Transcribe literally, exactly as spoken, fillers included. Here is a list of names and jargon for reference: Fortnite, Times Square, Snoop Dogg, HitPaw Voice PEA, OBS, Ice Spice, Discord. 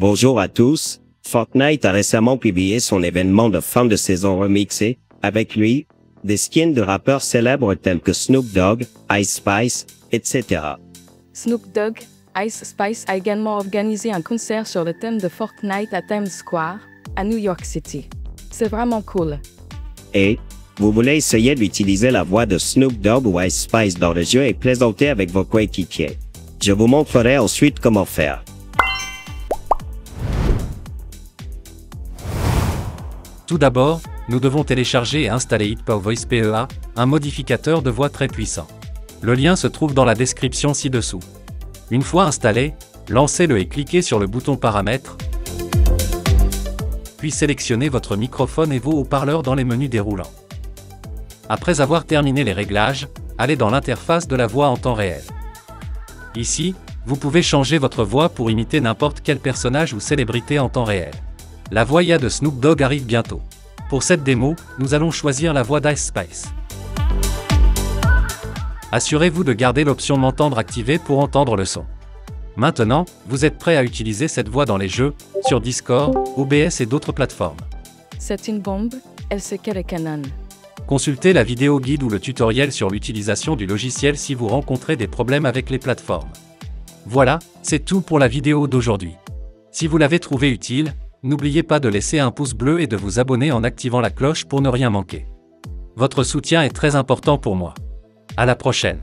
Bonjour à tous, Fortnite a récemment publié son événement de fin de saison remixé, avec lui, des skins de rappeurs célèbres tels que Snoop Dogg, Ice Spice, et cetera. Snoop Dogg, Ice Spice a également organisé un concert sur le thème de Fortnite à Times Square, à New York City. C'est vraiment cool. Et, vous voulez essayer d'utiliser la voix de Snoop Dogg ou Ice Spice dans le jeu et plaisanter avec vos coéquipiers. Je vous montrerai ensuite comment faire. Tout d'abord, nous devons télécharger et installer HitPaw Voice P E A, un modificateur de voix très puissant. Le lien se trouve dans la description ci-dessous. Une fois installé, lancez-le et cliquez sur le bouton Paramètres, puis sélectionnez votre microphone et vos haut-parleurs dans les menus déroulants. Après avoir terminé les réglages, allez dans l'interface de la voix en temps réel. Ici, vous pouvez changer votre voix pour imiter n'importe quel personnage ou célébrité en temps réel. La voix I A de Snoop Dogg arrive bientôt. Pour cette démo, nous allons choisir la voix d'Ice Spice. Assurez-vous de garder l'option M'entendre activée pour entendre le son. Maintenant, vous êtes prêt à utiliser cette voix dans les jeux, sur Discord, O B S et d'autres plateformes. C'est une bombe, elle se calme canon. Consultez la vidéo guide ou le tutoriel sur l'utilisation du logiciel si vous rencontrez des problèmes avec les plateformes. Voilà, c'est tout pour la vidéo d'aujourd'hui. Si vous l'avez trouvée utile, n'oubliez pas de laisser un pouce bleu et de vous abonner en activant la cloche pour ne rien manquer. Votre soutien est très important pour moi. À la prochaine.